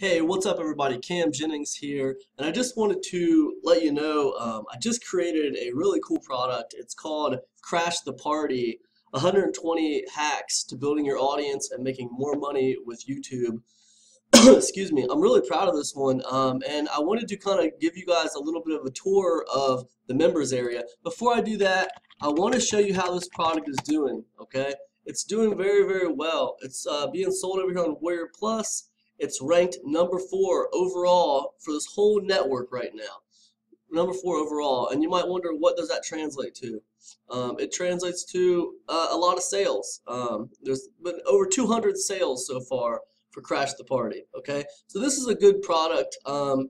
Hey, what's up everybody? Cam Jennings here, and I just wanted to let you know I just created a really cool product. It's called Crash the Party, 120 hacks to building your audience and making more money with YouTube. Excuse me. I'm really proud of this one, and I wanted to kind of give you guys a little bit of a tour of the members area. Before I do that, I want to show you how this product is doing, okay? It's doing very, very well. It's being sold over here on Warrior Plus. It's ranked number 4 overall for this whole network right now. Number 4 overall. And you might wonder, what does that translate to? It translates to a lot of sales. There's been over 200 sales so far for Crash the Party. Okay, so this is a good product, and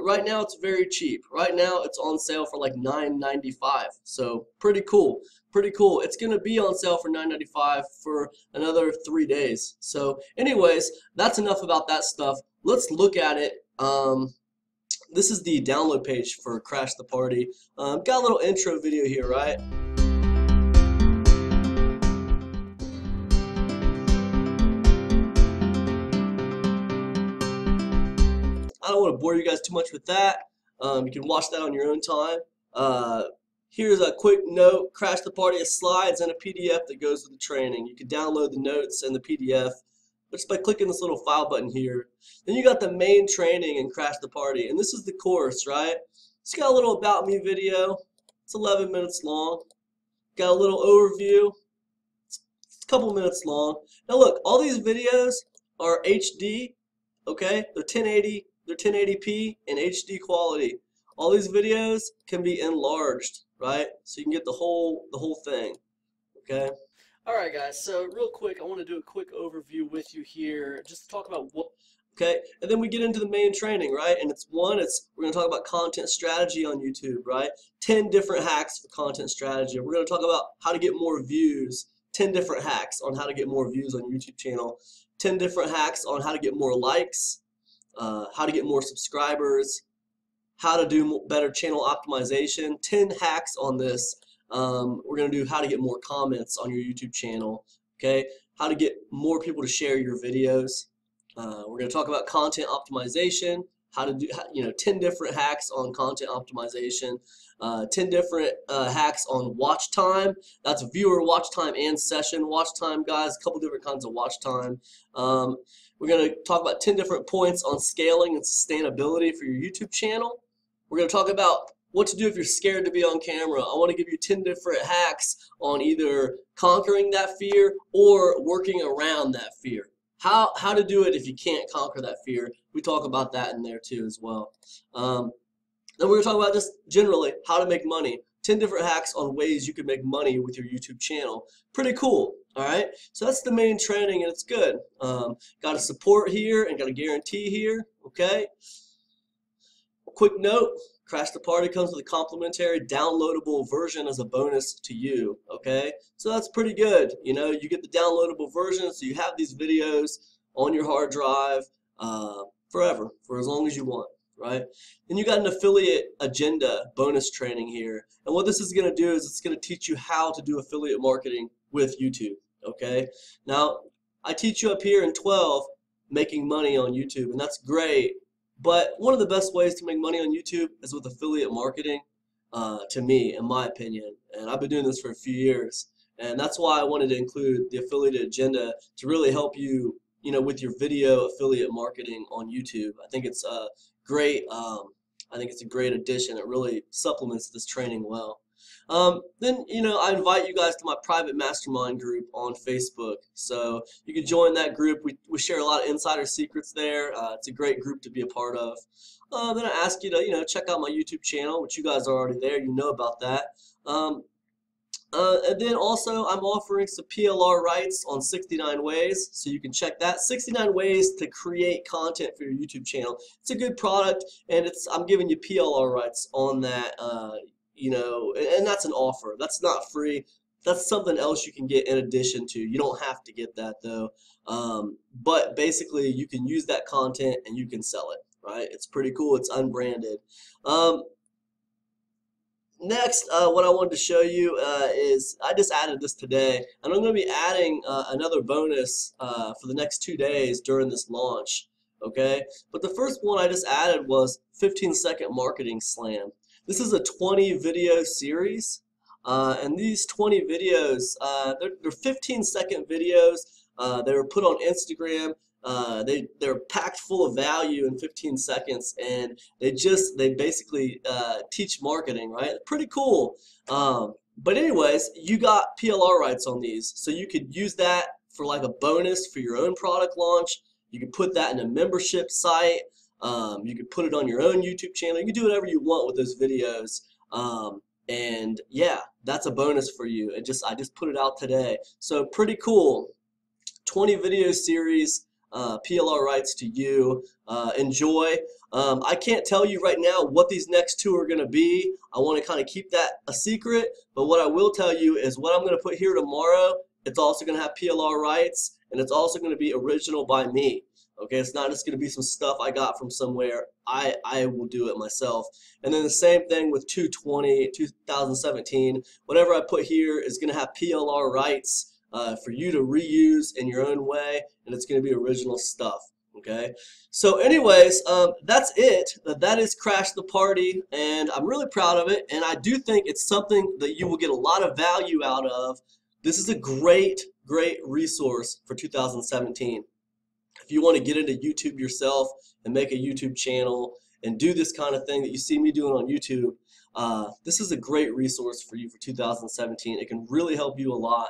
right now it's very cheap. Right now it's on sale for like $9.95, so pretty cool, pretty cool. It's gonna be on sale for $9.95 for another 3 days. So anyways, that's enough about that stuff. Let's look at it. This is the download page for Crash the Party. Got a little intro video here, right? I don't want to bore you guys too much with that. You can watch that on your own time. Here's a quick note. Crash the Party has slides and a PDF that goes with the training. You can download the notes and the PDF just by clicking this little file button here. Then you got the main training in Crash the Party, and this is the course, right? It's got a little about me video. It's 11 minutes long. Got a little overview. It's a couple minutes long. Now look, all these videos are HD, okay? They're 1080. They're 1080p and HD quality. All these videos can be enlarged, right? So you can get the whole thing. Okay. All right, guys. So real quick, I want to do a quick overview with you here, just to talk about what. Okay, and then we get into the main training, right? And we're going to talk about content strategy on YouTube, right? 10 different hacks for content strategy. We're going to talk about how to get more views. 10 different hacks on how to get more views on YouTube channel. 10 different hacks on how to get more likes. How to get more subscribers, how to do better channel optimization, 10 hacks on this. We're going to do how to get more comments on your YouTube channel, okay? How to get more people to share your videos. We're going to talk about content optimization, how to do, 10 different hacks on content optimization, 10 different hacks on watch time. That's viewer watch time and session watch time, guys. A couple different kinds of watch time. We're going to talk about 10 different points on scaling and sustainability for your YouTube channel. We're going to talk about what to do if you're scared to be on camera. I want to give you 10 different hacks on either conquering that fear or working around that fear. How to do it if you can't conquer that fear. We talk about that in there too as well. Then we're going to talk about just generally how to make money. 10 different hacks on ways you can make money with your YouTube channel. Pretty cool. All right. So that's the main training, and it's good. Got a support here and got a guarantee here. Okay. Quick note. Crash the Party comes with a complimentary downloadable version as a bonus to you, okay? So that's pretty good. You know, you get the downloadable version, so you have these videos on your hard drive forever, for as long as you want, right? Then you got an affiliate agenda bonus training here. And what this is going to do is it's going to teach you how to do affiliate marketing with YouTube, okay? Now, I teach you up here in 12 making money on YouTube, and that's great. But one of the best ways to make money on YouTube is with affiliate marketing, to me, in my opinion. And I've been doing this for a few years. And that's why I wanted to include the affiliate agenda to really help you, with your video affiliate marketing on YouTube. I think it's a great, addition. It really supplements this training well. Then, I invite you guys to my private mastermind group on Facebook. So you can join that group. We share a lot of insider secrets there. It's a great group to be a part of. Then I ask you to, check out my YouTube channel, which you guys are already there. You know about that. And then also I'm offering some PLR rights on 69 ways, so you can check that. 69 ways to create content for your YouTube channel. It's a good product, and I'm giving you PLR rights on that. And that's an offer. That's not free. That's something else you can get in addition to. You don't have to get that though. But basically, you can use that content and you can sell it, right? It's pretty cool. It's unbranded. Next, what I wanted to show you is I just added this today, and I'm going to be adding another bonus for the next 2 days during this launch. okay? But the first one I just added was 15 Second Marketing Slam. This is a 20 video series, and these 20 videos, they're 15-second videos. They were put on Instagram. They're packed full of value in 15 seconds, and they basically teach marketing, right? Pretty cool. But anyways, you got PLR rights on these, so you could use that for like a bonus for your own product launch. You could put that in a membership site. You could put it on your own YouTube channel. You can do whatever you want with those videos. And yeah, that's a bonus for you. I just put it out today. So pretty cool. 20 video series. PLR rights to you. Enjoy. I can't tell you right now what these next two are going to be. I want to kind of keep that a secret, but what I will tell you is what I'm going to put here tomorrow, it's also going to have PLR rights, and it's also going to be original by me. Okay, it's not just going to be some stuff I got from somewhere. I will do it myself. And then the same thing with 2017. Whatever I put here is going to have PLR rights for you to reuse in your own way, and it's going to be original stuff. Okay, so anyways, that's it. That is Crash the Party, and I'm really proud of it, and I do think it's something that you will get a lot of value out of. This is a great resource for 2017. If you want to get into YouTube yourself and make a YouTube channel and do this kind of thing that you see me doing on YouTube, this is a great resource for you for 2017. It can really help you a lot.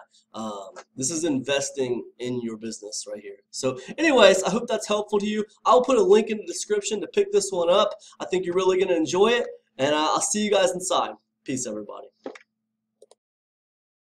This is investing in your business right here. So anyways, I hope that's helpful to you. I'll put a link in the description to pick this one up. I think you're really going to enjoy it, and I'll see you guys inside. Peace, everybody.